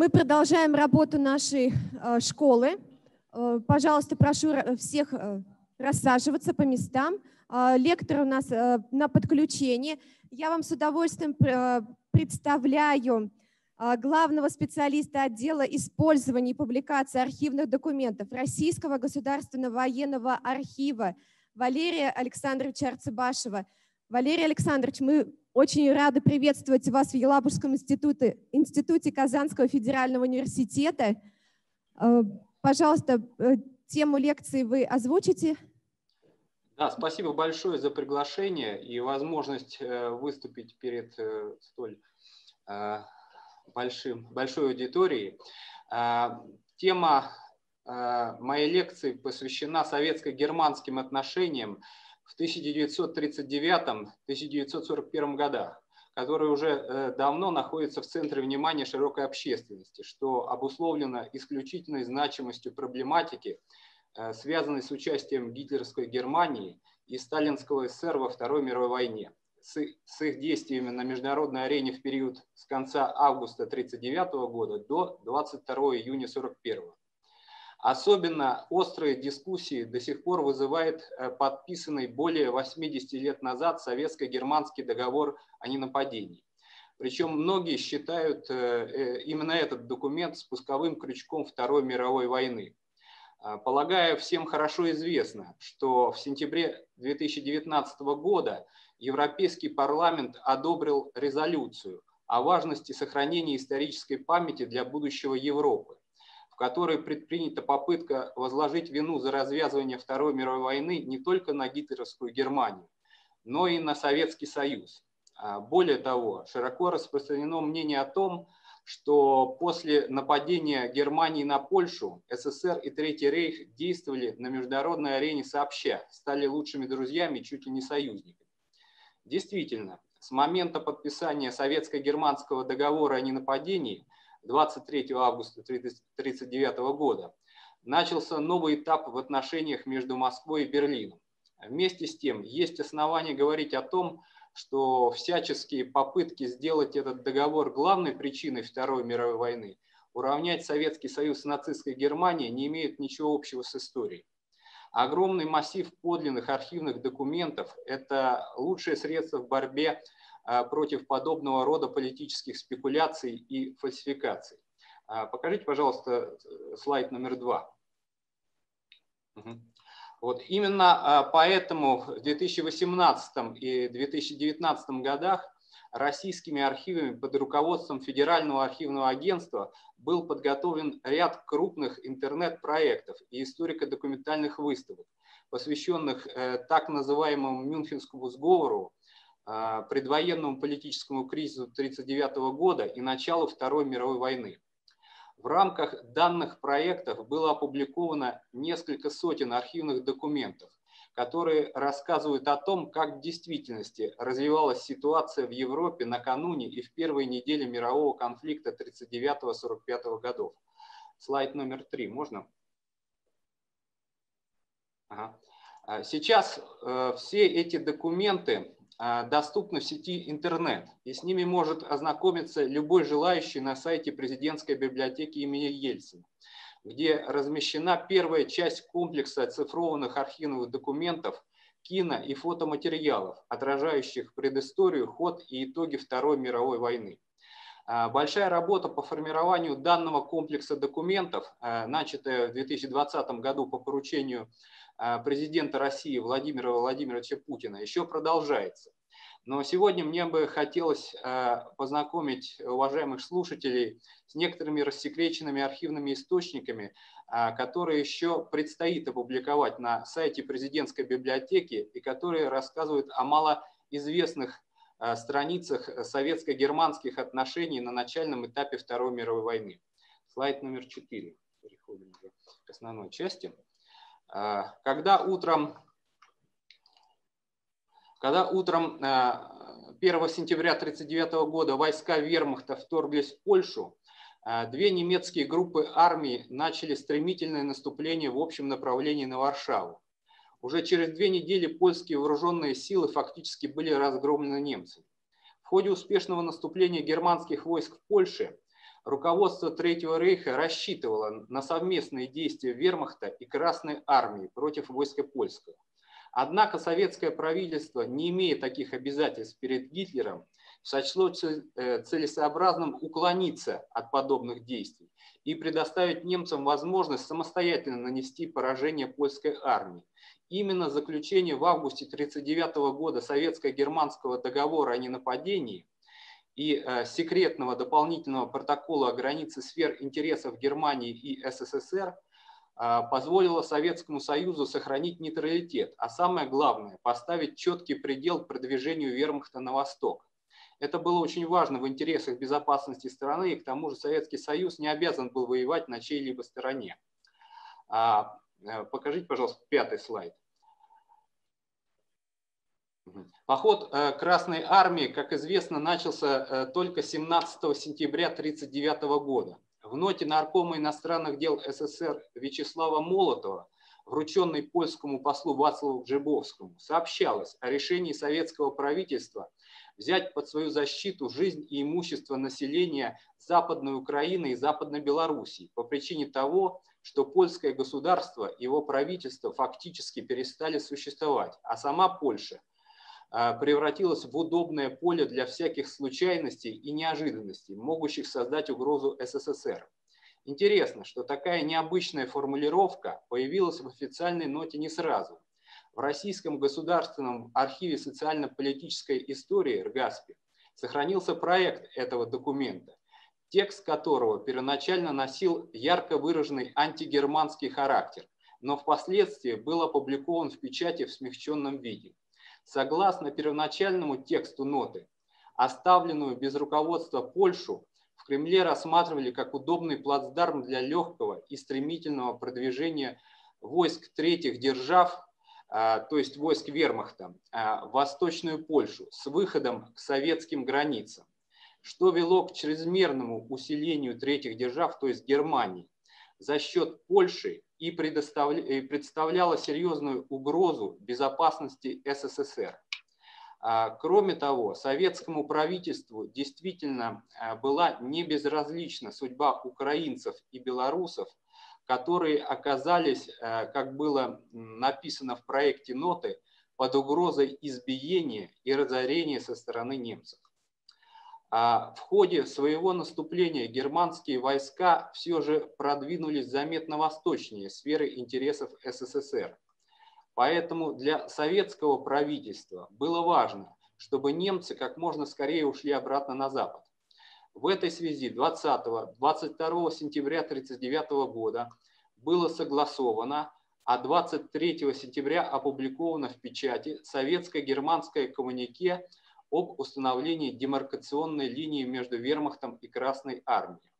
Мы продолжаем работу нашей школы. Пожалуйста, прошу всех рассаживаться по местам. Лектор у нас на подключении. Я вам с удовольствием представляю главного специалиста отдела использования и публикации архивных документов Российского государственного военного архива Валерия Александровича Арцыбашева. Валерий Александрович, мы очень рады приветствовать вас в Елабужском институте Казанского федерального университета. Пожалуйста, тему лекции вы озвучите. Да, спасибо большое за приглашение и возможность выступить перед столь большой аудиторией. Тема моей лекции посвящена советско-германским отношениям в 1939-1941 годах, которые уже давно находятся в центре внимания широкой общественности, что обусловлено исключительной значимостью проблематики, связанной с участием Гитлерской Германии и Сталинского СССР во Второй мировой войне, с их действиями на международной арене в период с конца августа 1939 года до 22 июня 1941. Особенно острые дискуссии до сих пор вызывает подписанный более 80 лет назад Советско-германский договор о ненападении. Причем многие считают именно этот документ спусковым крючком Второй мировой войны. Полагаю, всем хорошо известно, что в сентябре 2019 года Европейский парламент одобрил резолюцию о важности сохранения исторической памяти для будущего Европы, в которой предпринята попытка возложить вину за развязывание Второй мировой войны не только на гитлеровскую Германию, но и на Советский Союз. Более того, широко распространено мнение о том, что после нападения Германии на Польшу СССР и Третий Рейх действовали на международной арене сообща, стали лучшими друзьями, чуть ли не союзниками. Действительно, с момента подписания Советско-германского договора о ненападении 23 августа 1939 года начался новый этап в отношениях между Москвой и Берлином. Вместе с тем, есть основания говорить о том, что всяческие попытки сделать этот договор главной причиной Второй мировой войны, уравнять Советский Союз с нацистской Германией, не имеют ничего общего с историей. Огромный массив подлинных архивных документов – это лучшее средство в борьбе против подобного рода политических спекуляций и фальсификаций. Покажите, пожалуйста, слайд номер 2. Вот. Именно поэтому в 2018 и 2019 годах российскими архивами под руководством Федерального архивного агентства был подготовлен ряд крупных интернет-проектов и историко-документальных выставок, посвященных так называемому Мюнхенскому сговору, предвоенному политическому кризису 1939 года и началу Второй мировой войны. В рамках данных проектов было опубликовано несколько сотен архивных документов, которые рассказывают о том, как в действительности развивалась ситуация в Европе накануне и в первой неделе мирового конфликта 1939-1945 годов. Слайд номер 3, можно? Ага. Сейчас все эти документы доступны в сети интернет, и с ними может ознакомиться любой желающий на сайте президентской библиотеки имени Ельцина, где размещена первая часть комплекса оцифрованных архивных документов, кино- и фотоматериалов, отражающих предысторию, ход и итоги Второй мировой войны. Большая работа по формированию данного комплекса документов, начатая в 2020 году по поручению президента России Владимира Владимировича Путина, еще продолжается. Но сегодня мне бы хотелось познакомить уважаемых слушателей с некоторыми рассекреченными архивными источниками, которые еще предстоит опубликовать на сайте президентской библиотеки и которые рассказывают о малоизвестных страницах советско-германских отношений на начальном этапе Второй мировой войны. Слайд номер 4. Переходим к основной части. Когда утром 1 сентября 1939 года войска вермахта вторглись в Польшу, две немецкие группы армии начали стремительное наступление в общем направлении на Варшаву. Уже через две недели польские вооруженные силы фактически были разгромлены немцами. В ходе успешного наступления германских войск в Польше руководство Третьего Рейха рассчитывало на совместные действия Вермахта и Красной армии против войска польского. Однако советское правительство, не имея таких обязательств перед Гитлером, сочло целесообразным уклониться от подобных действий и предоставить немцам возможность самостоятельно нанести поражение польской армии. Именно заключение в августе 1939 года Советско-германского договора о ненападении и секретного дополнительного протокола о границе сфер интересов Германии и СССР позволило Советскому Союзу сохранить нейтралитет, а самое главное – поставить четкий предел продвижению вермахта на восток. Это было очень важно в интересах безопасности страны, и к тому же Советский Союз не обязан был воевать на чьей-либо стороне. Покажите, пожалуйста, 5-й слайд. Поход Красной армии, как известно, начался только 17 сентября 1939 года. В ноте наркома иностранных дел СССР Вячеслава Молотова, врученной польскому послу Вацлаву Гжибовскому, сообщалось о решении советского правительства взять под свою защиту жизнь и имущество населения Западной Украины и Западной Белоруссии по причине того, что польское государство и его правительство фактически перестали существовать, а сама Польша превратилась в удобное поле для всяких случайностей и неожиданностей, могущих создать угрозу СССР. Интересно, что такая необычная формулировка появилась в официальной ноте не сразу. В Российском государственном архиве социально-политической истории РГАСПИ сохранился проект этого документа, текст которого первоначально носил ярко выраженный антигерманский характер, но впоследствии был опубликован в печати в смягченном виде. Согласно первоначальному тексту ноты, оставленную без руководства Польшу в Кремле рассматривали как удобный плацдарм для легкого и стремительного продвижения войск третьих держав, то есть войск вермахта, в Восточную Польшу с выходом к советским границам, что вело к чрезмерному усилению третьих держав, то есть Германии, за счет Польши и представляло серьезную угрозу безопасности СССР. Кроме того, советскому правительству действительно была не безразлична судьба украинцев и белорусов, которые оказались, как было написано в проекте ноты, под угрозой избиения и разорения со стороны немцев. В ходе своего наступления германские войска все же продвинулись заметно восточнее сферы интересов СССР. Поэтому для советского правительства было важно, чтобы немцы как можно скорее ушли обратно на запад. В этой связи 20-22 сентября 1939 года было согласовано, а 23 сентября опубликовано в печати советско-германское коммюнике об установлении демаркационной линии между Вермахтом и Красной армией.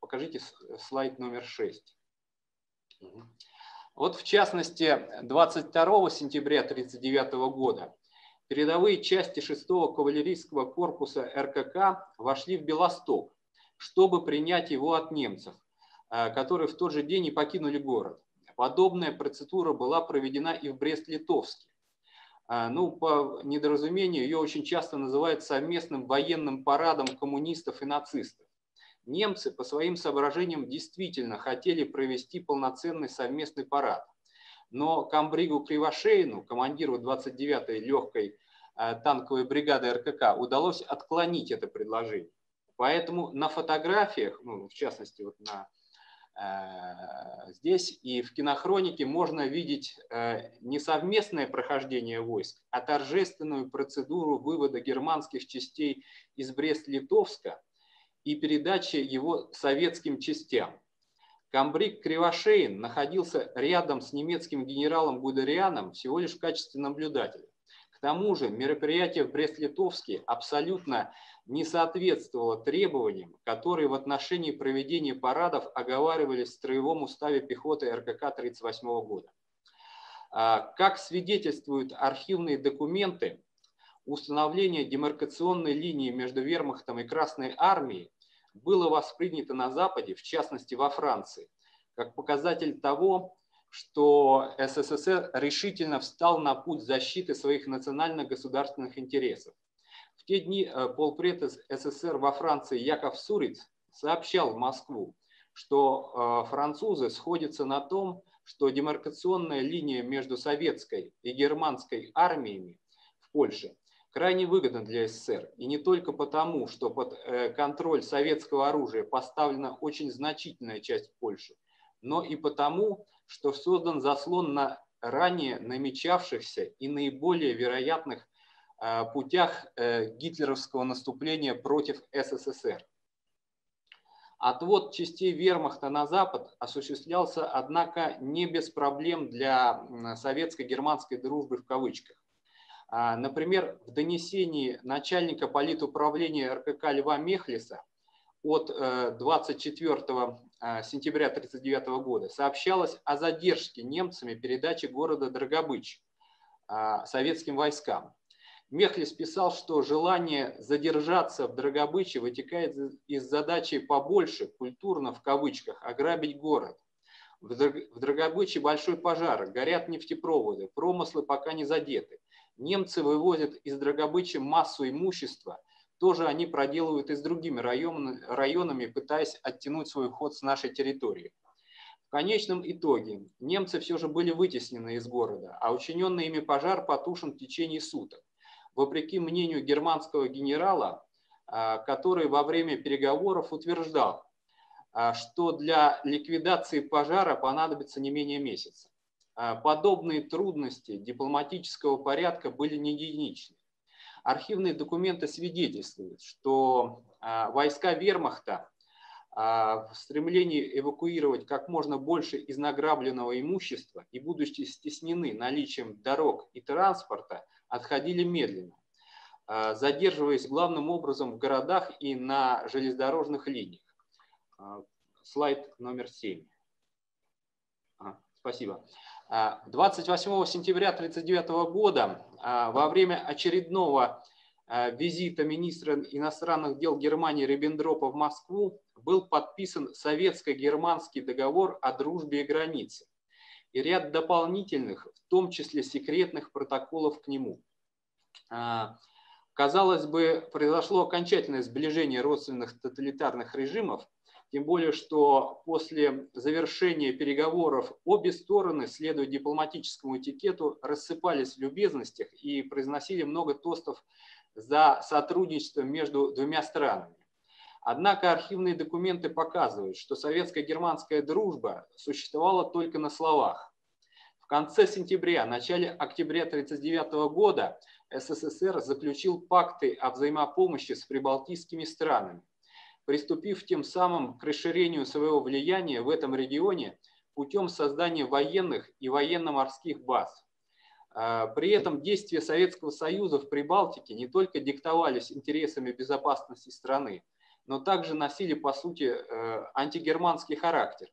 Покажите слайд номер 6. Вот в частности, 22 сентября 1939 года передовые части 6-го кавалерийского корпуса РКК вошли в Белосток, чтобы принять его от немцев, которые в тот же день и покинули город. Подобная процедура была проведена и в Брест-Литовске. Ну, по недоразумению, ее очень часто называют совместным военным парадом коммунистов и нацистов. Немцы по своим соображениям действительно хотели провести полноценный совместный парад. Но камбригу Кривошеину, командиру 29-й легкой танковой бригады РКК, удалось отклонить это предложение. Поэтому на фотографиях, ну, в частности, вот на... здесь и в кинохронике можно видеть не совместное прохождение войск, а торжественную процедуру вывода германских частей из Брест-Литовска и передачи его советским частям. Камбриг Кривошеин находился рядом с немецким генералом Гудерианом всего лишь в качестве наблюдателя. К тому же мероприятие в Брест-Литовске абсолютно не соответствовало требованиям, которые в отношении проведения парадов оговаривались в строевом уставе пехоты РКК 1938 года. Как свидетельствуют архивные документы, установление демаркационной линии между Вермахтом и Красной армией было воспринято на Западе, в частности во Франции, как показатель того, что СССР решительно встал на путь защиты своих национально-государственных интересов. В те дни полпред СССР во Франции Яков Суриц сообщал в Москву, что французы сходятся на том, что демаркационная линия между советской и германской армиями в Польше крайне выгодна для СССР. И не только потому, что под контроль советского оружия поставлена очень значительная часть Польши, но и потому, что создан заслон на ранее намечавшихся и наиболее вероятных путях гитлеровского наступления против СССР. Отвод частей вермахта на запад осуществлялся, однако, не без проблем для советско-германской дружбы в кавычках. Например, в донесении начальника политуправления РКК Льва Мехлиса от 24 сентября 1939 года сообщалось о задержке немцами передачи города Драгобыч советским войскам. Мехлис писал, что желание задержаться в Драгобыче вытекает из задачи побольше, культурно в кавычках, ограбить город. В Драгобыче большой пожар, горят нефтепроводы, промыслы пока не задеты. Немцы вывозят из Драгобыча массу имущества, тоже они проделывают и с другими районами, пытаясь оттянуть свой ход с нашей территории. В конечном итоге немцы все же были вытеснены из города, а учиненный ими пожар потушен в течение суток. Вопреки мнению германского генерала, который во время переговоров утверждал, что для ликвидации пожара понадобится не менее месяца. Подобные трудности дипломатического порядка были не единичны. Архивные документы свидетельствуют, что войска вермахта в стремлении эвакуировать как можно больше из награбленного имущества и будучи стеснены наличием дорог и транспорта, отходили медленно, задерживаясь главным образом в городах и на железнодорожных линиях. Слайд номер 7. Спасибо. 28 сентября 1939 года во время очередного визита министра иностранных дел Германии Риббентропа в Москву был подписан Советско-германский договор о дружбе и границе и ряд дополнительных, в том числе секретных протоколов к нему. Казалось бы, произошло окончательное сближение родственных тоталитарных режимов, тем более, что после завершения переговоров обе стороны, следуя дипломатическому этикету, рассыпались в любезностях и произносили много тостов за сотрудничество между двумя странами. Однако архивные документы показывают, что советско-германская дружба существовала только на словах. В конце сентября, начале октября 1939 года СССР заключил пакты о взаимопомощи с прибалтийскими странами, приступив тем самым к расширению своего влияния в этом регионе путем создания военных и военно-морских баз. При этом действия Советского Союза в Прибалтике не только диктовались интересами безопасности страны, но также носили, по сути, антигерманский характер.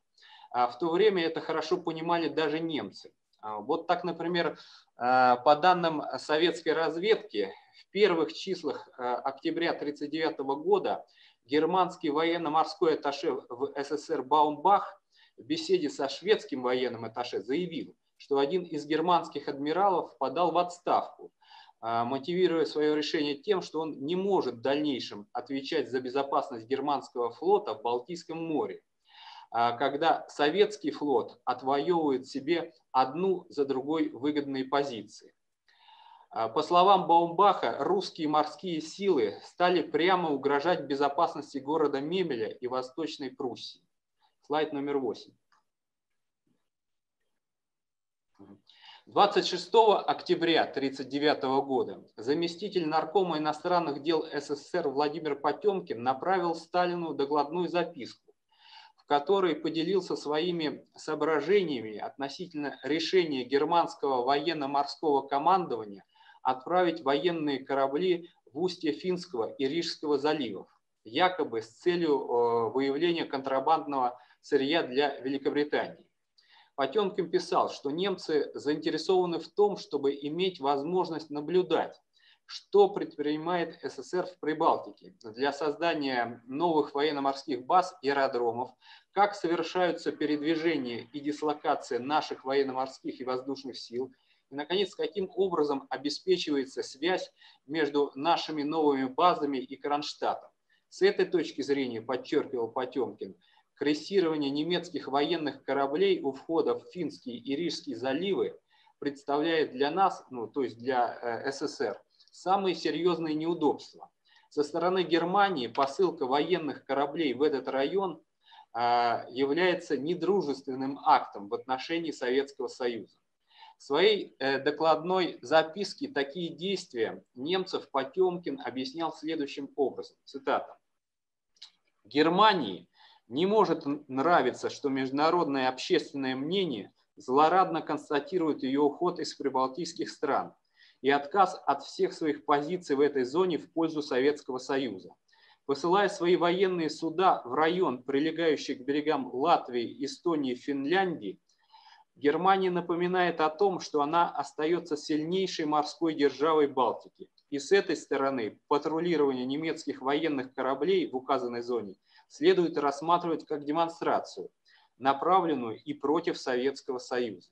В то время это хорошо понимали даже немцы. Вот так, например, по данным советской разведки, в первых числах октября 1939 года германский военно-морской атташе в СССР Баумбах в беседе со шведским военным атташе заявил, что один из германских адмиралов подал в отставку, мотивируя свое решение тем, что он не может в дальнейшем отвечать за безопасность германского флота в Балтийском море, когда советский флот отвоевывает себе одну за другой выгодные позиции. По словам Баумбаха, русские морские силы стали прямо угрожать безопасности города Мемеля и Восточной Пруссии. Слайд номер 8. 26 октября 1939 года заместитель наркома иностранных дел СССР Владимир Потемкин направил Сталину докладную записку, в которой поделился своими соображениями относительно решения германского военно-морского командования отправить военные корабли в устье Финского и Рижского заливов, якобы с целью выявления контрабандного сырья для Великобритании. Потемкин писал, что немцы заинтересованы в том, чтобы иметь возможность наблюдать, что предпринимает СССР в Прибалтике для создания новых военно-морских баз и аэродромов, как совершаются передвижения и дислокация наших военно-морских и воздушных сил И, наконец, каким образом обеспечивается связь между нашими новыми базами и Кронштадтом. С этой точки зрения, подчеркивал Потемкин, крейсирование немецких военных кораблей у входа в Финские и Рижские заливы представляет для нас, то есть для СССР, самые серьезные неудобства. Со стороны Германии посылка военных кораблей в этот район является недружественным актом в отношении Советского Союза. В своей докладной записке такие действия немцев Потемкин объяснял следующим образом, цитата. «Германии не может нравиться, что международное общественное мнение злорадно констатирует ее уход из прибалтийских стран и отказ от всех своих позиций в этой зоне в пользу Советского Союза. Посылая свои военные суда в район, прилегающий к берегам Латвии, Эстонии, Финляндии, Германия напоминает о том, что она остается сильнейшей морской державой Балтики. И с этой стороны патрулирование немецких военных кораблей в указанной зоне следует рассматривать как демонстрацию, направленную и против Советского Союза».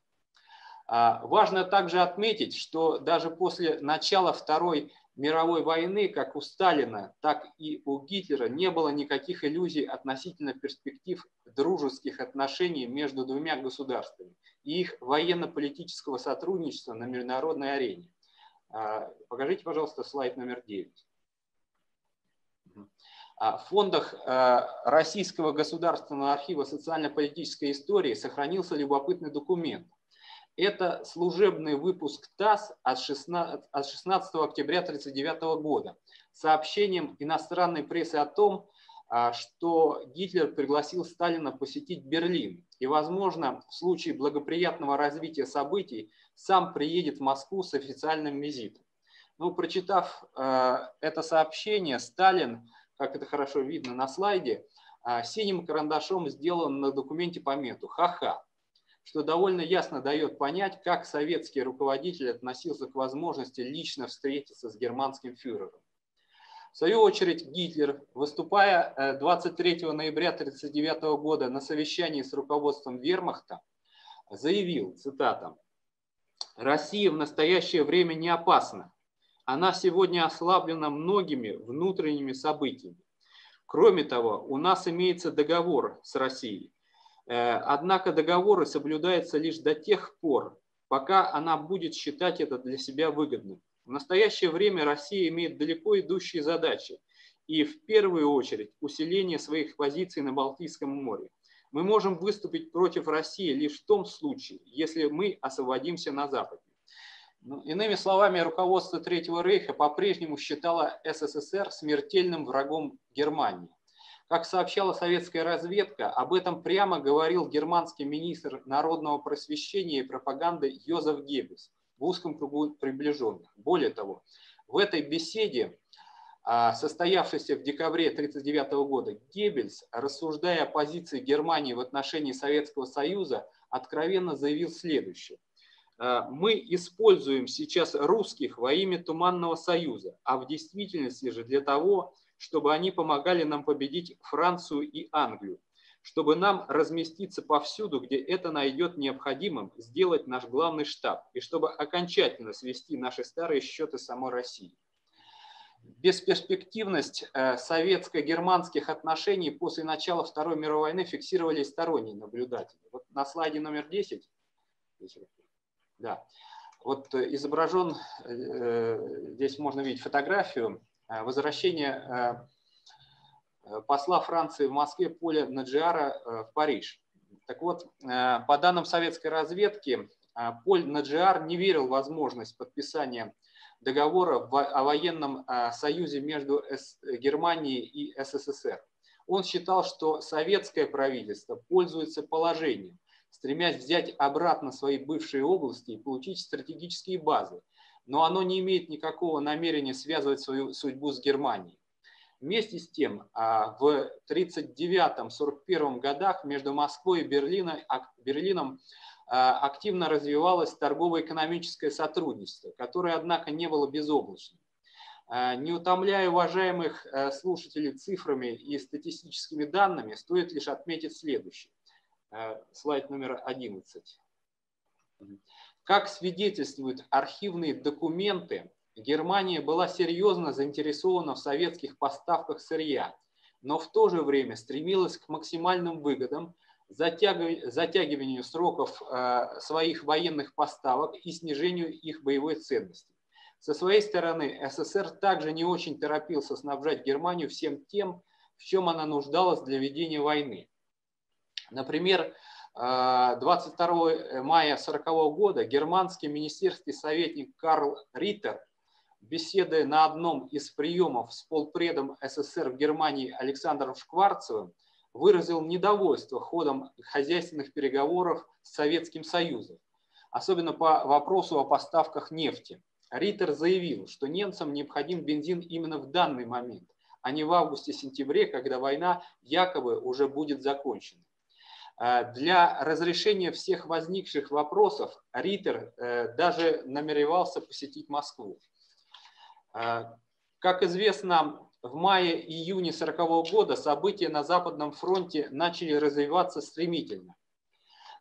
Важно также отметить, что даже после начала Второй мировой войны, как у Сталина, так и у Гитлера, не было никаких иллюзий относительно перспектив дружеских отношений между двумя государствами и их военно-политического сотрудничества на международной арене. Покажите, пожалуйста, слайд номер 9. В фондах Российского государственного архива социально-политической истории сохранился любопытный документ. Это служебный выпуск ТАСС от 16 октября 1939 года с сообщением иностранной прессы о том, что Гитлер пригласил Сталина посетить Берлин и, возможно, в случае благоприятного развития событий сам приедет в Москву с официальным визитом. Прочитав это сообщение, Сталин, как это хорошо видно на слайде, синим карандашом сделал на документе пометку «Ха-ха», что довольно ясно дает понять, как советский руководитель относился к возможности лично встретиться с германским фюрером. В свою очередь Гитлер, выступая 23 ноября 1939 года на совещании с руководством Вермахта, заявил, цитата, «Россия в настоящее время не опасна. Она сегодня ослаблена многими внутренними событиями. Кроме того, у нас имеется договор с Россией. Однако договоры соблюдаются лишь до тех пор, пока она будет считать это для себя выгодным. В настоящее время Россия имеет далеко идущие задачи и, в первую очередь, усиление своих позиций на Балтийском море. Мы можем выступить против России лишь в том случае, если мы освободимся на Западе». Иными словами, руководство Третьего Рейха по-прежнему считало СССР смертельным врагом Германии. Как сообщала советская разведка, об этом прямо говорил германский министр народного просвещения и пропаганды Йозеф Геббельс в узком кругу приближенных. Более того, в этой беседе, состоявшейся в декабре 1939 года, Геббельс, рассуждая о позиции Германии в отношении Советского Союза, откровенно заявил следующее. «Мы используем сейчас русских во имя Туманного Союза, а в действительности же для того, чтобы они помогали нам победить Францию и Англию, чтобы нам разместиться повсюду, где это найдет необходимым, сделать наш главный штаб и чтобы окончательно свести наши старые счеты с самой Россией». Бесперспективность советско-германских отношений после начала Второй мировой войны фиксировали сторонние наблюдатели. Вот на слайде номер 10, да, вот изображен, здесь можно видеть фотографию, возвращение посла Франции в Москве Поля Наджиара в Париж. Так вот, по данным советской разведки, Поль Наджиар не верил в возможность подписания договора о военном союзе между Германией и СССР. Он считал, что советское правительство пользуется положением, стремясь взять обратно свои бывшие области и получить стратегические базы, но оно не имеет никакого намерения связывать свою судьбу с Германией. Вместе с тем, в 1939-1941 годах между Москвой и Берлином активно развивалось торгово-экономическое сотрудничество, которое, однако, не было безоблачным. Не утомляя уважаемых слушателей цифрами и статистическими данными, стоит лишь отметить следующее. Слайд номер 11. В Как свидетельствуют архивные документы, Германия была серьезно заинтересована в советских поставках сырья, но в то же время стремилась к максимальным выгодам, затягиванию сроков своих военных поставок и снижению их боевой ценности. Со своей стороны, СССР также не очень торопился снабжать Германию всем тем, в чем она нуждалась для ведения войны. Например, 22 мая 1940 года германский министерский советник Карл Риттер, беседуя на одном из приемов с полпредом СССР в Германии Александром Шкварцевым, выразил недовольство ходом хозяйственных переговоров с Советским Союзом, особенно по вопросу о поставках нефти. Риттер заявил, что немцам необходим бензин именно в данный момент, а не в августе-сентябре, когда война якобы уже будет закончена. Для разрешения всех возникших вопросов Риттер даже намеревался посетить Москву. Как известно, в мае-июне 1940 года события на Западном фронте начали развиваться стремительно.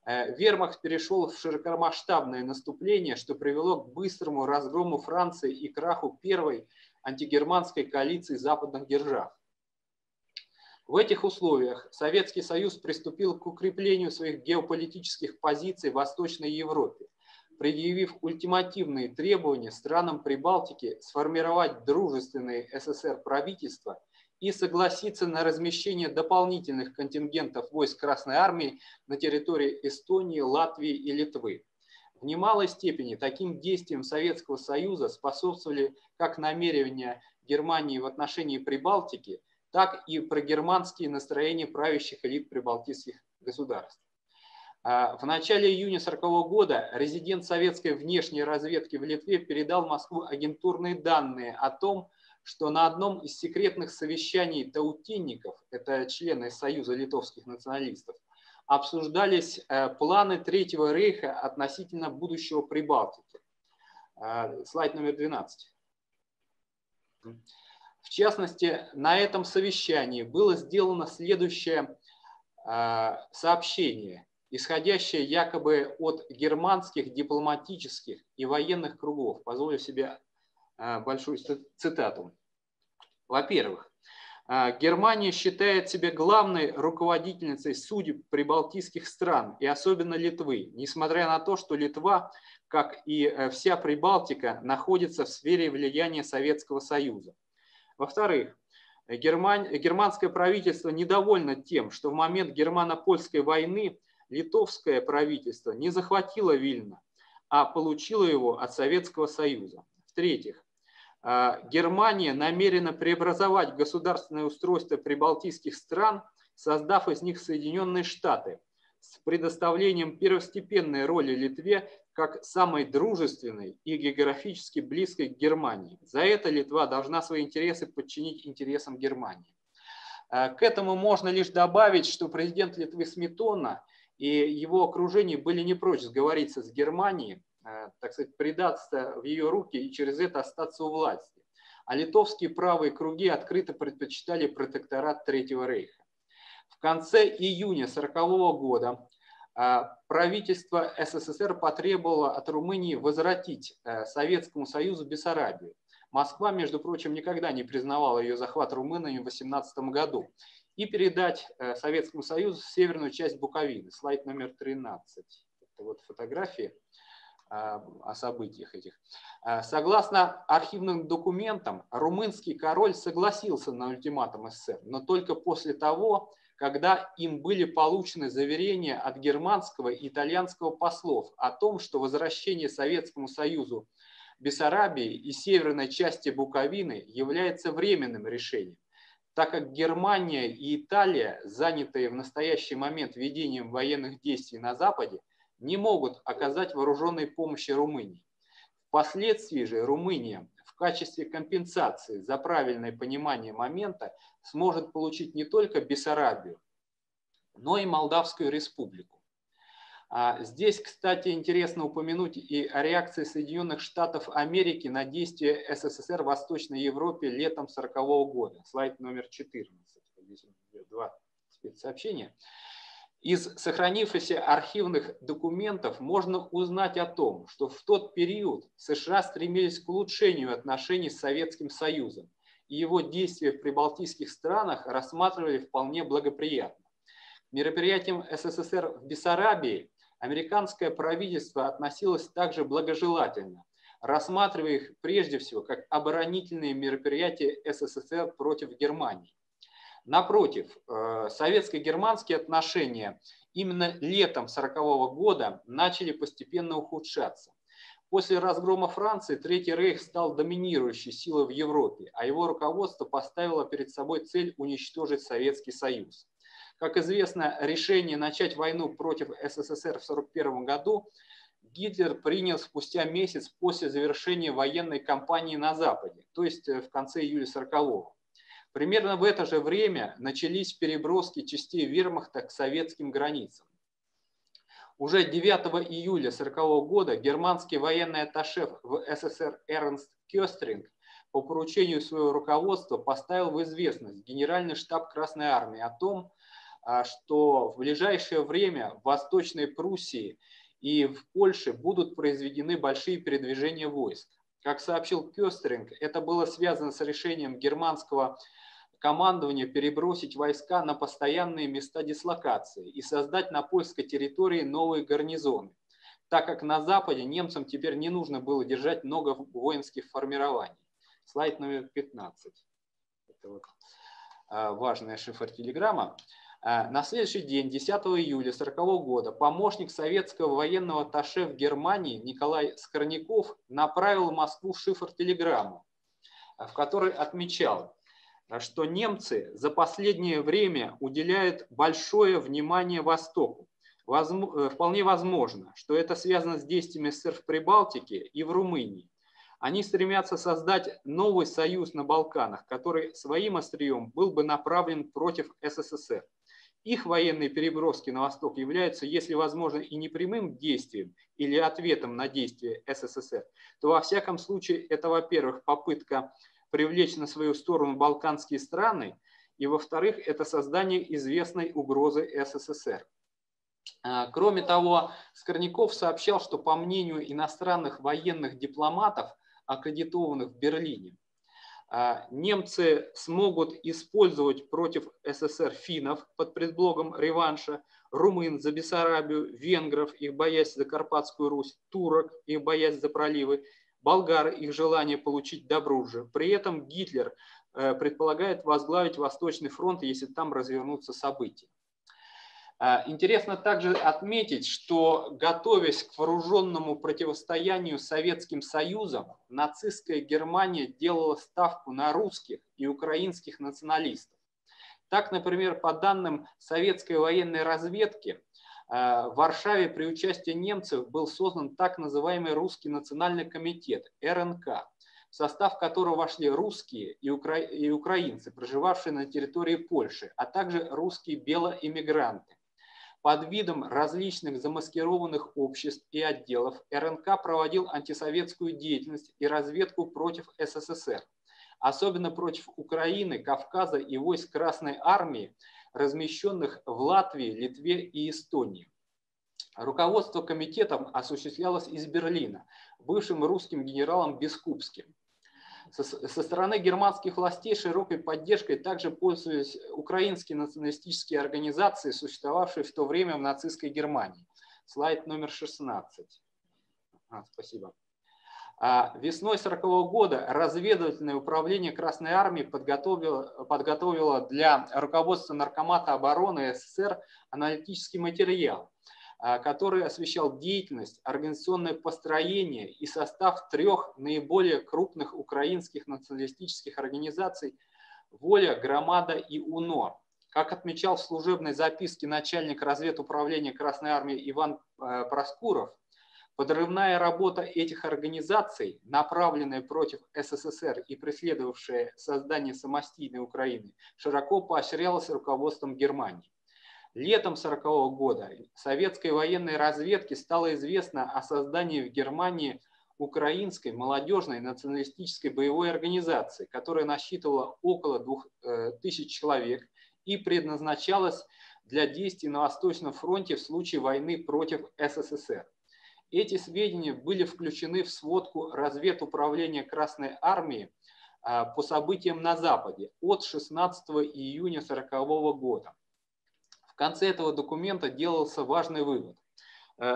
Вермахт перешел в широкомасштабное наступление, что привело к быстрому разгрому Франции и краху первой антигерманской коалиции западных держав. В этих условиях Советский Союз приступил к укреплению своих геополитических позиций в Восточной Европе, предъявив ультимативные требования странам Прибалтики сформировать дружественные СССР правительства и согласиться на размещение дополнительных контингентов войск Красной армии на территории Эстонии, Латвии и Литвы. В немалой степени таким действиям Советского Союза способствовали как намерения Германии в отношении Прибалтики, так и прогерманские настроения правящих элит прибалтийских государств. В начале июня 1940 года резидент советской внешней разведки в Литве передал в Москву агентурные данные о том, что на одном из секретных совещаний таутинников, это члены Союза литовских националистов, обсуждались планы Третьего Рейха относительно будущего Прибалтики. Слайд номер 12. В частности, на этом совещании было сделано следующее сообщение, исходящее якобы от германских дипломатических и военных кругов. Позволю себе большую цитату. Во-первых, Германия считает себя главной руководительницей судеб прибалтийских стран и особенно Литвы, несмотря на то, что Литва, как и вся Прибалтика, находится в сфере влияния Советского Союза. Во-вторых, германское правительство недовольно тем, что в момент германо-польской войны литовское правительство не захватило Вильно, а получило его от Советского Союза. В-третьих, Германия намерена преобразовать государственное устройство прибалтийских стран, создав из них Соединенные Штаты, с предоставлением первостепенной роли Литве как самой дружественной и географически близкой к Германии. За это Литва должна свои интересы подчинить интересам Германии. К этому можно лишь добавить, что президент Литвы Сметона и его окружение были не прочь сговориться с Германией, так сказать, предаться в ее руки и через это остаться у власти. А литовские правые круги открыто предпочитали протекторат Третьего Рейха. В конце июня 1940 года правительство СССР потребовало от Румынии возвратить Советскому Союзу Бессарабию. Москва, между прочим, никогда не признавала ее захват Румынии в 1918 году. И передать Советскому Союзу северную часть Буковины. Слайд номер 13. Это вот фотографии о событиях этих. Согласно архивным документам, румынский король согласился на ультиматум СССР, но только после того, когда им были получены заверения от германского и итальянского послов о том, что возвращение Советскому Союзу Бессарабии и северной части Буковины является временным решением, так как Германия и Италия, занятые в настоящий момент ведением военных действий на Западе, не могут оказать вооруженной помощи Румынии. Впоследствии же Румыния в качестве компенсации за правильное понимание момента сможет получить не только Бессарабию, но и Молдавскую республику. Здесь, кстати, интересно упомянуть и о реакции Соединенных Штатов Америки на действия СССР в Восточной Европе летом 1940 года. Слайд номер 14. Здесь два спецсообщения. Из сохранившихся архивных документов можно узнать о том, что в тот период США стремились к улучшению отношений с Советским Союзом, и его действия в прибалтийских странах рассматривали вполне благоприятно. Мероприятием СССР в Бессарабии американское правительство относилось также благожелательно, рассматривая их прежде всего как оборонительные мероприятия СССР против Германии. Напротив, советско-германские отношения именно летом 1940 года начали постепенно ухудшаться. После разгрома Франции Третий Рейх стал доминирующей силой в Европе, а его руководство поставило перед собой цель уничтожить Советский Союз. Как известно, решение начать войну против СССР в 1941 году Гитлер принял спустя месяц после завершения военной кампании на Западе, то есть в конце июля 1940-го. Примерно в это же время начались переброски частей вермахта к советским границам. Уже 9 июля 1940 года германский военный атташе в СССР Эрнст Кёстринг по поручению своего руководства поставил в известность Генеральный штаб Красной армии о том, что в ближайшее время в Восточной Пруссии и в Польше будут произведены большие передвижения войск. Как сообщил Кёстринг, это было связано с решением германского командования перебросить войска на постоянные места дислокации и создать на польской территории новые гарнизоны, так как на Западе немцам теперь не нужно было держать много воинских формирований. Слайд номер 15. Это вот важная шифр-телеграмма. На следующий день, 10 июля 1940 года, помощник советского военного атташе в Германии Николай Скорняков направил в Москву шифр-телеграмму, в которой отмечал, что немцы за последнее время уделяют большое внимание Востоку. Вполне возможно, что это связано с действиями СССР в Прибалтике и в Румынии. Они стремятся создать новый союз на Балканах, который своим острием был бы направлен против СССР. Их военные переброски на восток являются, если возможно, и не прямым действием или ответом на действия СССР, то во всяком случае это, во-первых, попытка привлечь на свою сторону балканские страны, и, во-вторых, это создание известной угрозы СССР. Кроме того, Скорняков сообщал, что, по мнению иностранных военных дипломатов, аккредитованных в Берлине, немцы смогут использовать против СССР финнов под предлогом реванша, румын за Бессарабию, венгров, их боясь за Карпатскую Русь, турок, их боясь за проливы, болгар, их желание получить Добруджа. При этом Гитлер предполагает возглавить Восточный фронт, если там развернутся события. Интересно также отметить, что, готовясь к вооруженному противостоянию с Советским Союзом, нацистская Германия делала ставку на русских и украинских националистов. Так, например, по данным советской военной разведки, в Варшаве при участии немцев был создан так называемый Русский национальный комитет РНК, в состав которого вошли русские и украинцы, проживавшие на территории Польши, а также русские белоэмигранты. Под видом различных замаскированных обществ и отделов РНК проводил антисоветскую деятельность и разведку против СССР. Особенно против Украины, Кавказа и войск Красной армии, размещенных в Латвии, Литве и Эстонии. Руководство комитетом осуществлялось из Берлина, бывшим русским генералом Бискупским. Со стороны германских властей широкой поддержкой также пользовались украинские националистические организации, существовавшие в то время в нацистской Германии. Слайд номер 16. Спасибо. Весной 1940 года разведывательное управление Красной армии подготовило для руководства Наркомата обороны СССР аналитический материал, который освещал деятельность, организационное построение и состав трех наиболее крупных украинских националистических организаций «Воля», «Громада» и «УНО». Как отмечал в служебной записке начальник разведуправления Красной армии Иван Проскуров, подрывная работа этих организаций, направленная против СССР и преследовавшая создание самостоятельной Украины, широко поощрялась руководством Германии. Летом 1940 года советской военной разведке стало известно о создании в Германии украинской молодежной националистической боевой организации, которая насчитывала около 2000 человек и предназначалась для действий на Восточном фронте в случае войны против СССР. Эти сведения были включены в сводку разведуправления Красной армии по событиям на Западе от 16 июня 1940 года. В конце этого документа делался важный вывод.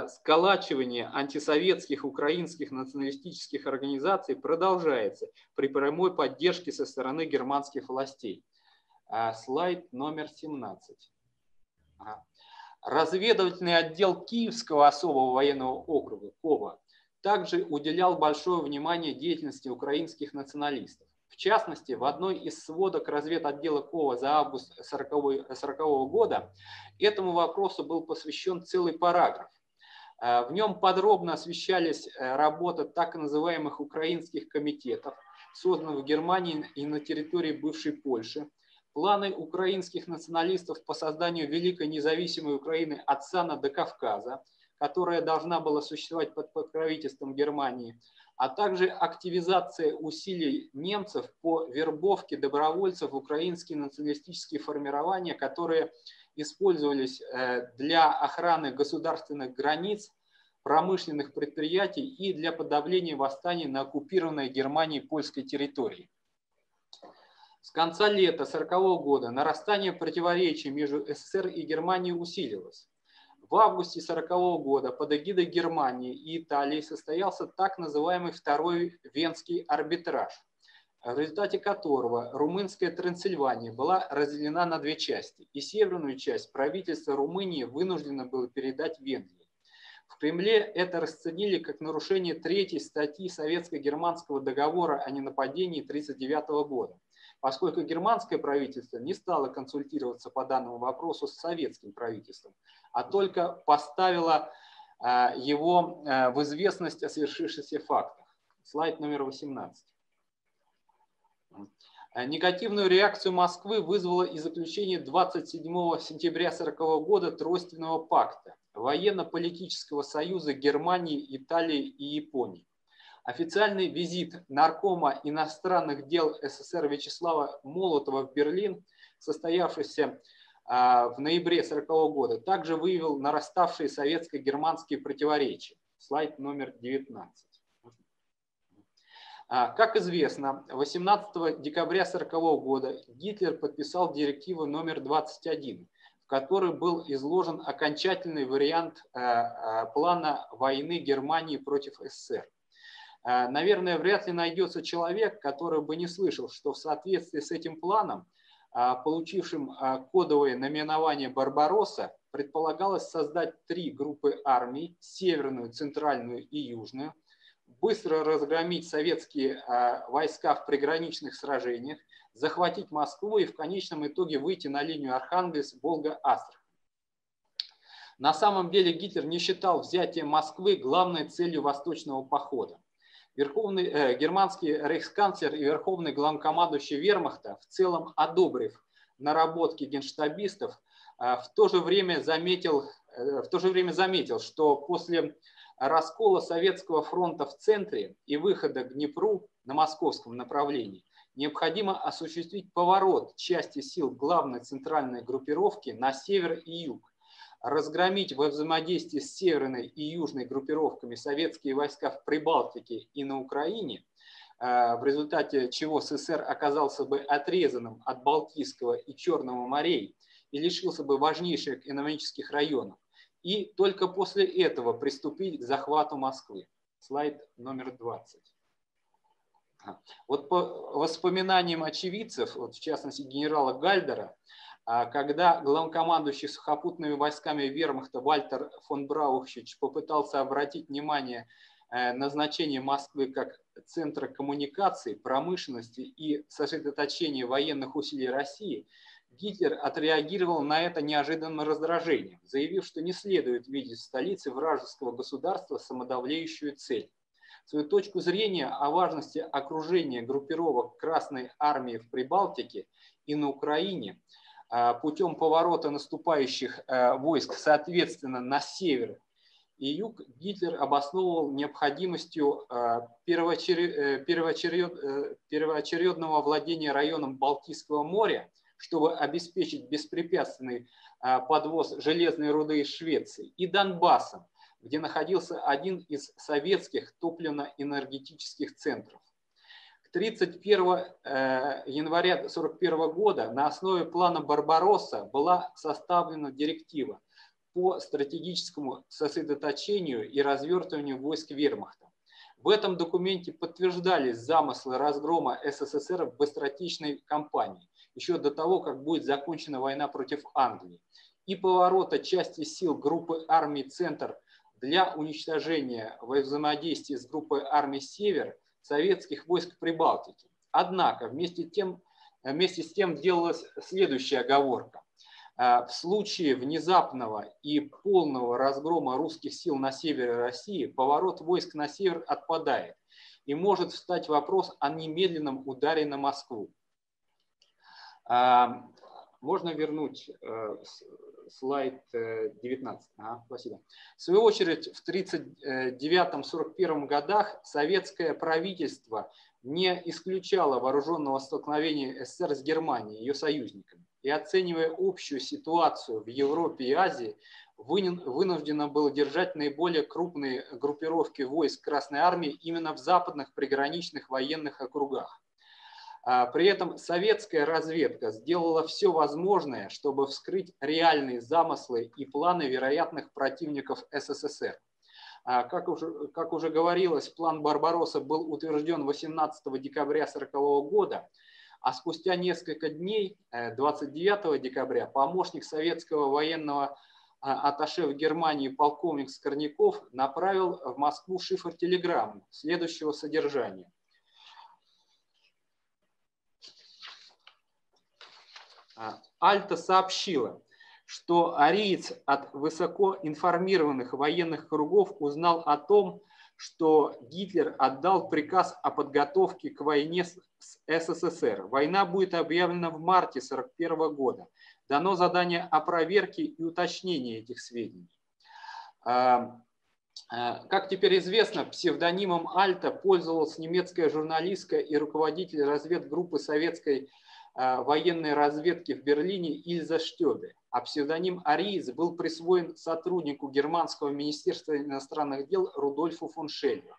Сколачивание антисоветских украинских националистических организаций продолжается при прямой поддержке со стороны германских властей. Слайд номер 17. Разведывательный отдел Киевского особого военного округа КОВА также уделял большое внимание деятельности украинских националистов. В частности, в одной из сводок разведотдела КОВА за август 1940 года этому вопросу был посвящен целый параграф. В нем подробно освещались работы так называемых украинских комитетов, созданных в Германии и на территории бывшей Польши, планы украинских националистов по созданию Великой независимой Украины от Сана до Кавказа, которая должна была существовать под покровительством Германии, а также активизация усилий немцев по вербовке добровольцев в украинские националистические формирования, которые использовались для охраны государственных границ, промышленных предприятий и для подавления восстаний на оккупированной Германией польской территории. С конца лета 1940 года нарастание противоречий между СССР и Германией усилилось. В августе 1940 года под эгидой Германии и Италии состоялся так называемый Второй Венский арбитраж, в результате которого румынская Трансильвания была разделена на две части, и северную часть правительство Румынии вынуждено было передать Венгрии. В Кремле это расценили как нарушение третьей статьи Советско-германского договора о ненападении 1939 года, поскольку германское правительство не стало консультироваться по данному вопросу с советским правительством, а только поставило его в известность о совершившихся фактах. Слайд номер 18. Негативную реакцию Москвы вызвало и заключение 27 сентября 1940 года Тройственного пакта, военно-политического союза Германии, Италии и Японии. Официальный визит наркома иностранных дел СССР Вячеслава Молотова в Берлин, состоявшийся в ноябре 1940 года, также выявил нараставшие советско-германские противоречия. Слайд номер 19. Как известно, 18 декабря 1940 года Гитлер подписал директиву номер 21, в которой был изложен окончательный вариант плана войны Германии против СССР. Наверное, вряд ли найдется человек, который бы не слышал, что в соответствии с этим планом, получившим кодовое наименование «Барбаросса», предполагалось создать три группы армий – северную, центральную и южную, быстро разгромить советские войска в приграничных сражениях, захватить Москву и в конечном итоге выйти на линию Архангельск-Волга-Астрахань. На самом деле Гитлер не считал взятие Москвы главной целью восточного похода. Германский рейхсканцлер и верховный главнокомандующий Вермахта, в целом одобрив наработки генштабистов, в то же время заметил, что после раскола Советского фронта в центре и выхода к Днепру на московском направлении необходимо осуществить поворот части сил главной центральной группировки на север и юг, разгромить во взаимодействии с северной и южной группировками советские войска в Прибалтике и на Украине, в результате чего СССР оказался бы отрезанным от Балтийского и Черного морей и лишился бы важнейших экономических районов, и только после этого приступить к захвату Москвы. Слайд номер 20. Вот по воспоминаниям очевидцев, вот в частности генерала Гальдера, когда главнокомандующий сухопутными войсками Вермахта Вальтер фон Браухич попытался обратить внимание на значение Москвы как центра коммуникации, промышленности и сосредоточения военных усилий России, Гитлер отреагировал на это неожиданным раздражением, заявив, что не следует видеть в столице вражеского государства самодавлеющую цель. Свою точку зрения о важности окружения группировок Красной армии в Прибалтике и на Украине путем поворота наступающих войск, соответственно, на север и юг, Гитлер обосновывал необходимостью первоочередного владения районом Балтийского моря чтобы обеспечить беспрепятственный подвоз железной руды из Швеции, и Донбассом, где находился один из советских топливно-энергетических центров. К 31 января 1941 года на основе плана «Барбаросса» была составлена директива по стратегическому сосредоточению и развертыванию войск вермахта. В этом документе подтверждались замыслы разгрома СССР в быстротечной кампании, еще до того, как будет закончена война против Англии, и поворота части сил группы армий «Центр» для уничтожения во взаимодействии с группой армий «Север» советских войск Прибалтики. Однако вместе с тем делалась следующая оговорка. В случае внезапного и полного разгрома русских сил на севере России поворот войск на север отпадает, и может встать вопрос о немедленном ударе на Москву. Можно вернуть слайд 19. Ага, спасибо. В свою очередь, в 1939-1941 годах советское правительство не исключало вооруженного столкновения СССР с Германией, ее союзниками, и, оценивая общую ситуацию в Европе и Азии, вынуждено было держать наиболее крупные группировки войск Красной армии именно в западных приграничных военных округах. При этом советская разведка сделала все возможное, чтобы вскрыть реальные замыслы и планы вероятных противников СССР. Как уже говорилось, план «Барбаросса» был утвержден 18 декабря 1940 года, а спустя несколько дней, 29 декабря, помощник советского военного атташе в Германии полковник Скорняков направил в Москву шифр-телеграмму следующего содержания. Альта сообщила, что ариец от высокоинформированных военных кругов узнал о том, что Гитлер отдал приказ о подготовке к войне с СССР. Война будет объявлена в марте 1941 года. Дано задание о проверке и уточнении этих сведений. Как теперь известно, псевдонимом Альта пользовалась немецкая журналистка и руководитель разведгруппы советской военной разведки в Берлине Ильза Штёбе, а псевдоним «Ариец» был присвоен сотруднику германского министерства иностранных дел Рудольфу фон Шеллеру.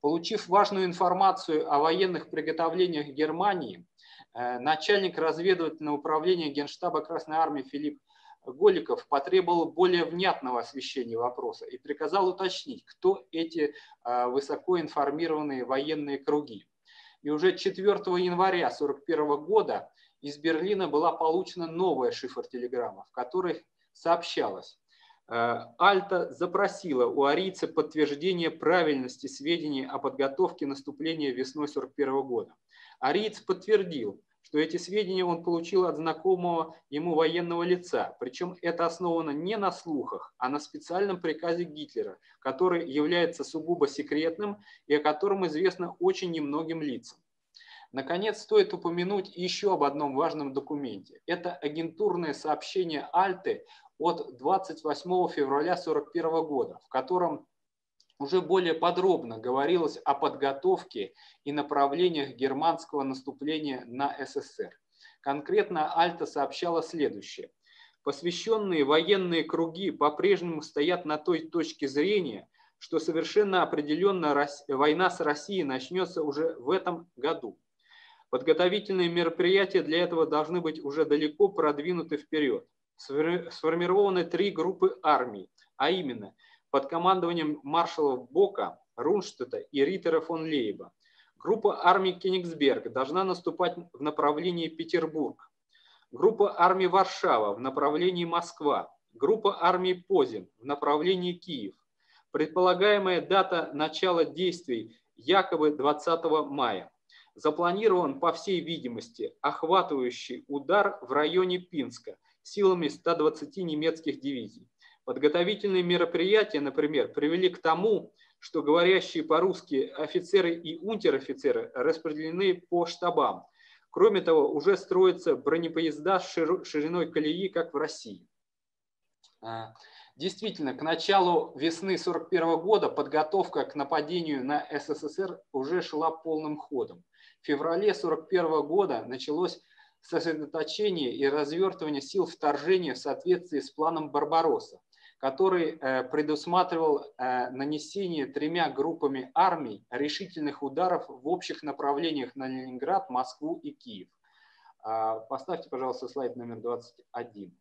Получив важную информацию о военных приготовлениях Германии, начальник разведывательного управления Генштаба Красной армии Филипп Голиков потребовал более внятного освещения вопроса и приказал уточнить, кто эти высокоинформированные военные круги. И уже 4 января 1941 года из Берлина была получена новая шифр-телеграмма, в которой сообщалось: Альта запросила у арийца подтверждение правильности сведений о подготовке наступления весной 1941 года. Ариец подтвердил, что эти сведения он получил от знакомого ему военного лица, причем это основано не на слухах, а на специальном приказе Гитлера, который является сугубо секретным и о котором известно очень немногим лицам. Наконец, стоит упомянуть еще об одном важном документе. Это агентурное сообщение Альты от 28 февраля 1941 года, в котором уже более подробно говорилось о подготовке и направлениях германского наступления на СССР. Конкретно Альта сообщала следующее. Посвященные военные круги по-прежнему стоят на той точке зрения, что совершенно определенно война с Россией начнется уже в этом году. Подготовительные мероприятия для этого должны быть уже далеко продвинуты вперед. Сформированы три группы армий, а именно – под командованием маршалов Бока, Рунштета и Риттера фон Лейба. Группа армий Кенигсберг должна наступать в направлении Петербург. Группа армий Варшава в направлении Москва. Группа армий Позин в направлении Киев. Предполагаемая дата начала действий якобы 20 мая. Запланирован, по всей видимости, охватывающий удар в районе Пинска силами 120 немецких дивизий. Подготовительные мероприятия, например, привели к тому, что говорящие по-русски офицеры и унтер-офицеры распределены по штабам. Кроме того, уже строятся бронепоезда с шириной колеи, как в России. Действительно, к началу весны 1941 года подготовка к нападению на СССР уже шла полным ходом. В феврале 1941 года началось сосредоточение и развертывание сил вторжения в соответствии с планом Барбаросса, который предусматривал нанесение 3 группами армий решительных ударов в общих направлениях на Ленинград, Москву и Киев. Поставьте, пожалуйста, слайд номер 21.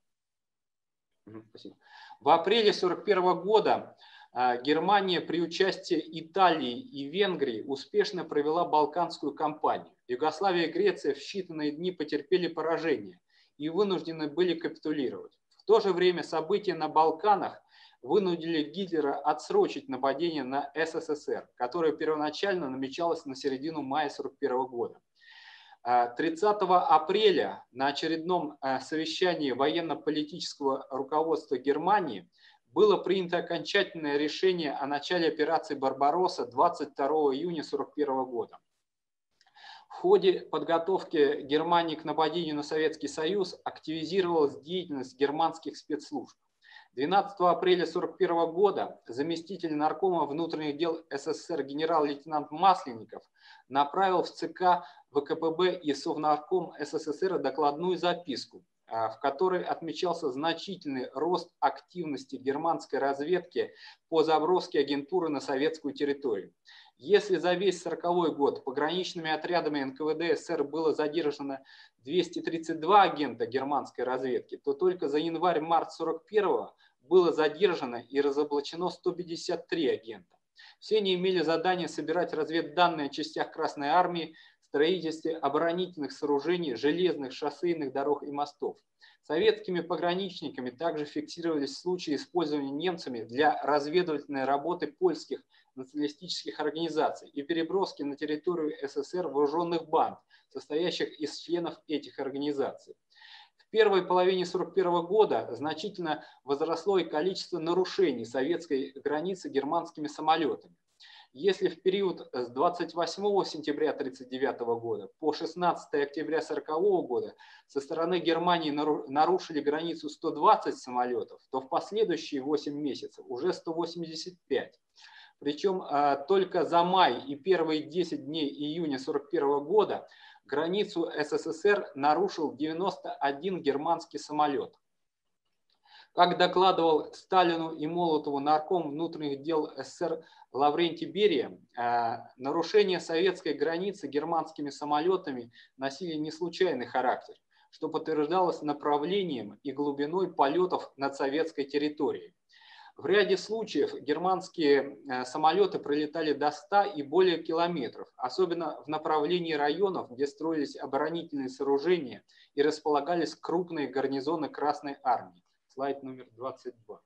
Спасибо. В апреле 1941 года Германия при участии Италии и Венгрии успешно провела Балканскую кампанию. Югославия и Греция в считанные дни потерпели поражение и вынуждены были капитулировать. В то же время события на Балканах вынудили Гитлера отсрочить нападение на СССР, которое первоначально намечалось на середину мая 1941 года. 30 апреля на очередном совещании военно-политического руководства Германии было принято окончательное решение о начале операции «Барбаросса» 22 июня 1941 года. В ходе подготовки Германии к нападению на Советский Союз активизировалась деятельность германских спецслужб. 12 апреля 1941 года заместитель наркома внутренних дел СССР генерал-лейтенант Масленников направил в ЦК ВКПБ и Совнарком СССР докладную записку, в которой отмечался значительный рост активности германской разведки по заброске агентуры на советскую территорию. Если за весь 1940 год пограничными отрядами НКВД СССР было задержано 232 агента германской разведки, то только за январь-март 1941 было задержано и разоблачено 153 агента. Все они имели задание собирать разведданные о частях Красной армии, строительстве оборонительных сооружений, железных, шоссейных дорог и мостов. Советскими пограничниками также фиксировались случаи использования немцами для разведывательной работы польских националистических организаций и переброски на территорию СССР вооруженных банд, состоящих из членов этих организаций. В первой половине 1941 года значительно возросло и количество нарушений советской границы германскими самолетами. Если в период с 28 сентября 1939 года по 16 октября 1940 года со стороны Германии нарушили границу 120 самолетов, то в последующие 8 месяцев уже 185. Причем только за май и первые 10 дней июня 1941 года границу СССР нарушил 91 германский самолет. Как докладывал Сталину и Молотову нарком внутренних дел СССР Лаврентий Берия, нарушения советской границы германскими самолетами носили не случайный характер, что подтверждалось направлением и глубиной полетов над советской территорией. В ряде случаев германские самолеты пролетали до 100 и более километров, особенно в направлении районов, где строились оборонительные сооружения и располагались крупные гарнизоны Красной армии. Слайд номер 22.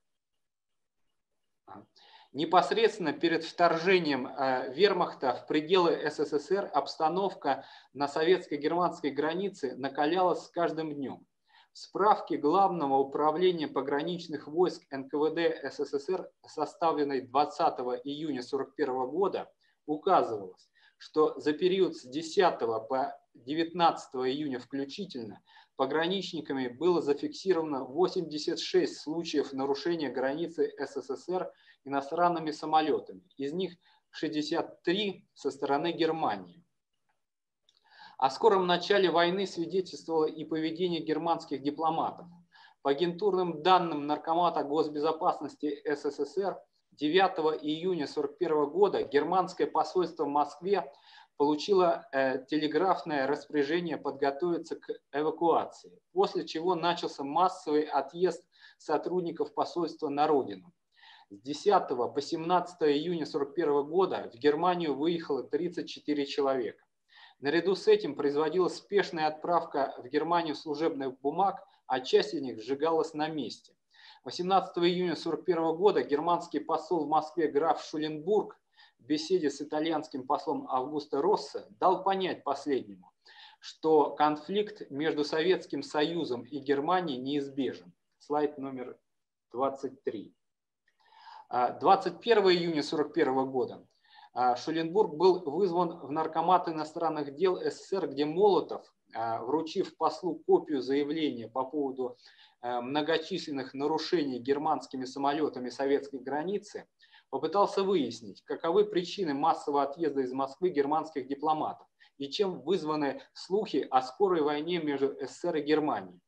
Непосредственно перед вторжением вермахта в пределы СССР обстановка на советско-германской границе накалялась с каждым днем. В справке Главного управления пограничных войск НКВД СССР, составленной 20 июня 1941 года, указывалось, что за период с 10 по 19 июня включительно пограничниками было зафиксировано 86 случаев нарушения границы СССР иностранными самолетами, из них 63 со стороны Германии. О скором начале войны свидетельствовало и поведение германских дипломатов. По агентурным данным Наркомата госбезопасности СССР, 9 июня 1941 года германское посольство в Москве получила телеграфное распоряжение подготовиться к эвакуации, после чего начался массовый отъезд сотрудников посольства на родину. С 10 по 17 июня 1941 года в Германию выехало 34 человека. Наряду с этим производилась спешная отправка в Германию служебных бумаг, а часть из них сжигалась на месте. 18 июня 1941 года германский посол в Москве граф Шуленбург в беседе с итальянским послом Августо Росса дал понять последнему, что конфликт между Советским Союзом и Германией неизбежен. Слайд номер 23. 21 июня 1941 года Шуленбург был вызван в Наркомат иностранных дел СССР, где Молотов, вручив послу копию заявления по поводу многочисленных нарушений германскими самолетами советской границы, попытался выяснить, каковы причины массового отъезда из Москвы германских дипломатов и чем вызваны слухи о скорой войне между СССР и Германией.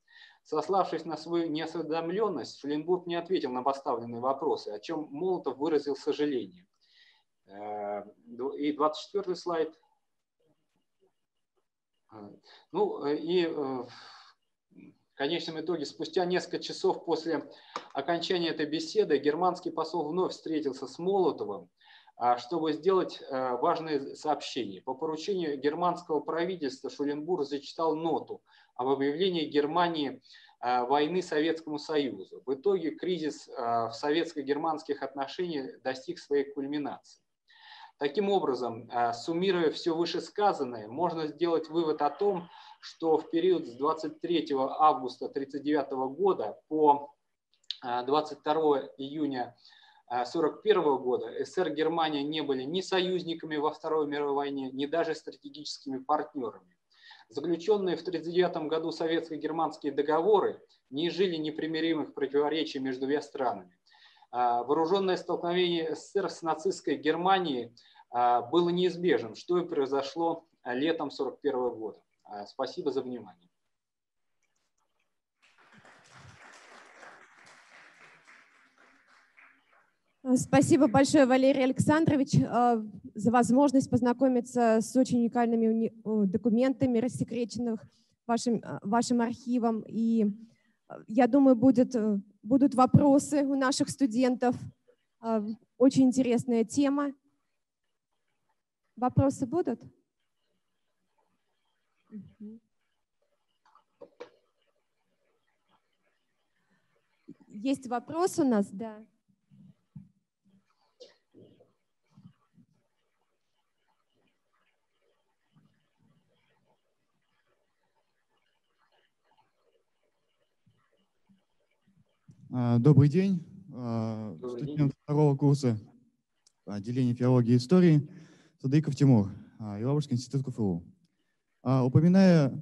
Сославшись на свою неосведомленность, Шуленбург не ответил на поставленные вопросы, о чем Молотов выразил сожаление. И 24-й слайд. Ну и в конечном итоге, спустя несколько часов после окончания этой беседы, германский посол вновь встретился с Молотовым, чтобы сделать важное сообщение. По поручению германского правительства Шуленбург зачитал ноту об объявлении Германии войны Советскому Союзу. В итоге кризис в советско-германских отношениях достиг своей кульминации. Таким образом, суммируя все вышесказанное, можно сделать вывод о том, что в период с 23 августа 1939 года по 22 июня 1941 года СССР и Германия не были ни союзниками во Второй мировой войне, ни даже стратегическими партнерами. Заключенные в 1939 году советско-германские договоры не жили непримиримых противоречий между двумя странами. Вооруженное столкновение СССР с нацистской Германией было неизбежным, что и произошло летом 1941 года. Спасибо за внимание. Спасибо большое, Валерий Александрович, за возможность познакомиться с очень уникальными документами, рассекреченных вашим архивом. И я думаю, будут вопросы у наших студентов. Очень интересная тема. Вопросы будут? Есть вопрос у нас, да? Добрый день. Добрый студент второго курса отделения филологии и истории Садыков Тимур, Елабужский институт КФУ. Упоминая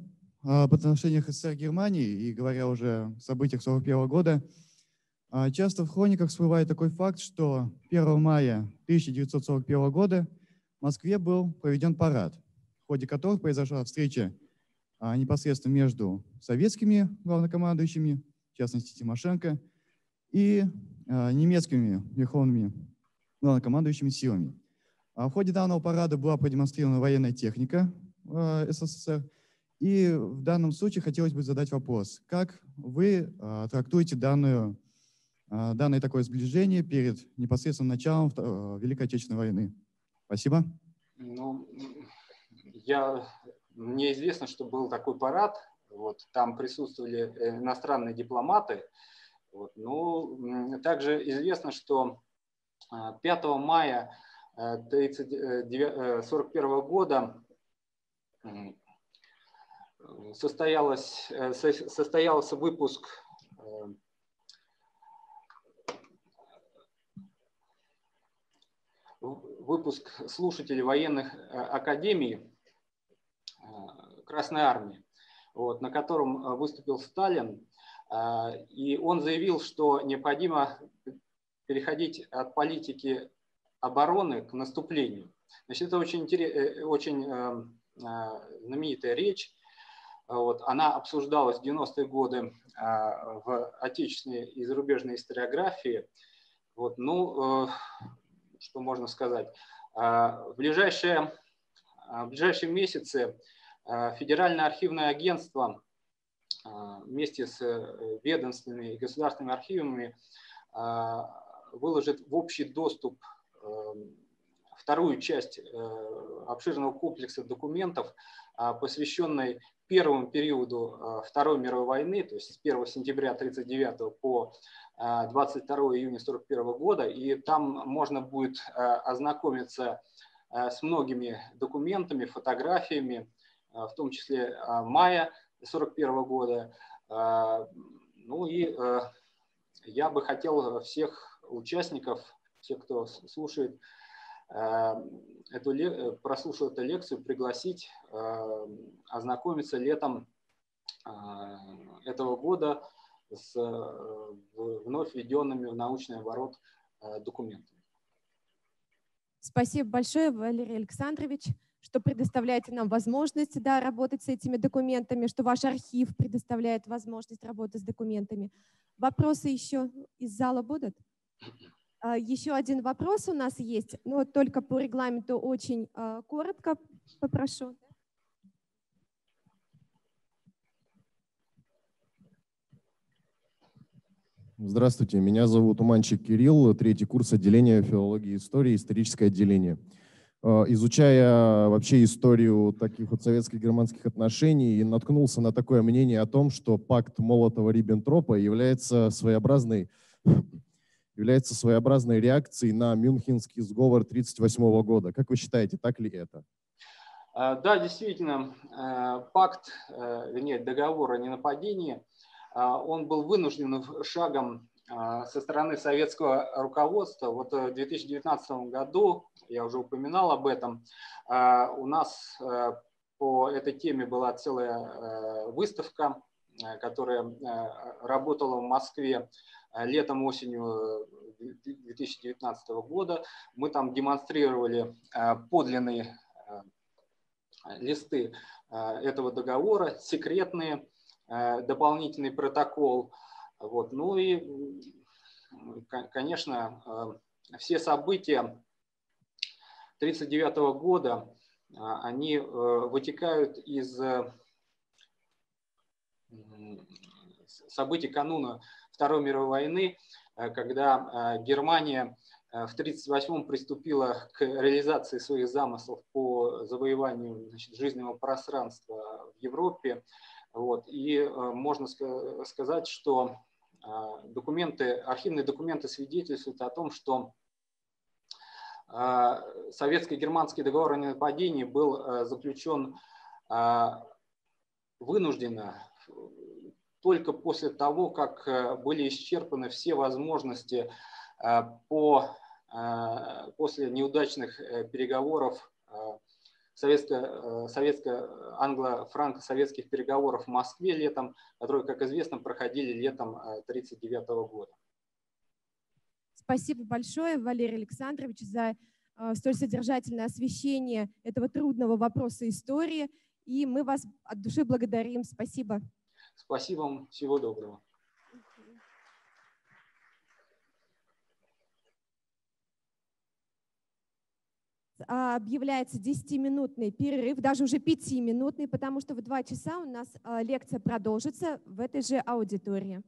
об отношениях СССР и Германии и говоря уже о событиях 1941 года, часто в хрониках всплывает такой факт, что 1 мая 1941 года в Москве был проведен парад, в ходе которого произошла встреча непосредственно между советскими главнокомандующими, в частности Тимошенко, и немецкими верховными главнокомандующими силами. В ходе данного парада была продемонстрирована военная техника СССР. И в данном случае хотелось бы задать вопрос, как вы трактуете данное такое сближение перед непосредственным началом Великой Отечественной войны? Спасибо. Ну, мне известно, что был такой парад. Вот, там присутствовали иностранные дипломаты. Вот, но также известно, что 5 мая 1941 года состоялся выпуск слушателей военных академий Красной армии, вот, на котором выступил Сталин, и он заявил, что необходимо переходить от политики обороны к наступлению. Значит, это очень знаменитая речь. Вот, она обсуждалась в 90-е годы в отечественной и зарубежной историографии. Вот, ну, что можно сказать? В ближайшие месяцы Федеральное архивное агентство вместе с ведомственными и государственными архивами выложит в общий доступ вторую часть обширного комплекса документов, посвященной первому периоду Второй мировой войны, то есть с 1 сентября 1939 по 22 июня 1941 года. И там можно будет ознакомиться с многими документами, фотографиями, в том числе мая 1941 года. Ну и я бы хотел всех участников, всех, кто слушает, прослушал эту лекцию, пригласить ознакомиться летом этого года с вновь введенными в научный оборот документами. Спасибо большое, Валерий Александрович. что предоставляете нам возможность работать с этими документами, что ваш архив предоставляет возможность работы с документами. Вопросы еще из зала будут? Еще один вопрос у нас есть, но только по регламенту очень коротко попрошу. Здравствуйте, меня зовут Уманчик Кирилл, третий курс отделения филологии и истории, историческое отделение. Изучая вообще историю таких вот советско-германских отношений, наткнулся на такое мнение о том, что пакт Молотова-Риббентропа является своеобразной реакцией на Мюнхенский сговор 1938 года. Как вы считаете, так ли это? Да, действительно, договор о ненападении, он был вынужденным шагом со стороны советского руководства. Вот в 2019 году, я уже упоминал об этом, у нас по этой теме была целая выставка, которая работала в Москве летом-осенью 2019 года. Мы там демонстрировали подлинные листы этого договора, секретные, дополнительный протокол. Вот. Ну и, конечно, все события 1939 года, они вытекают из событий кануна Второй мировой войны, когда Германия в 1938-м приступила к реализации своих замыслов по завоеванию жизненного пространства в Европе. Вот. И можно сказать, что архивные документы свидетельствуют о том, что советско-германский договор о ненападении был заключен вынужденно только после того, как были исчерпаны все возможности после неудачных переговоров советско-англо-франко-советских переговоров в Москве летом, которые, как известно, проходили летом 1939 года. Спасибо большое, Валерий Александрович, за столь содержательное освещение этого трудного вопроса истории. И мы вас от души благодарим. Спасибо. Спасибо вам. Всего доброго. Объявляется 10-минутный перерыв, даже уже 5-минутный, потому что в 14:00 у нас лекция продолжится в этой же аудитории.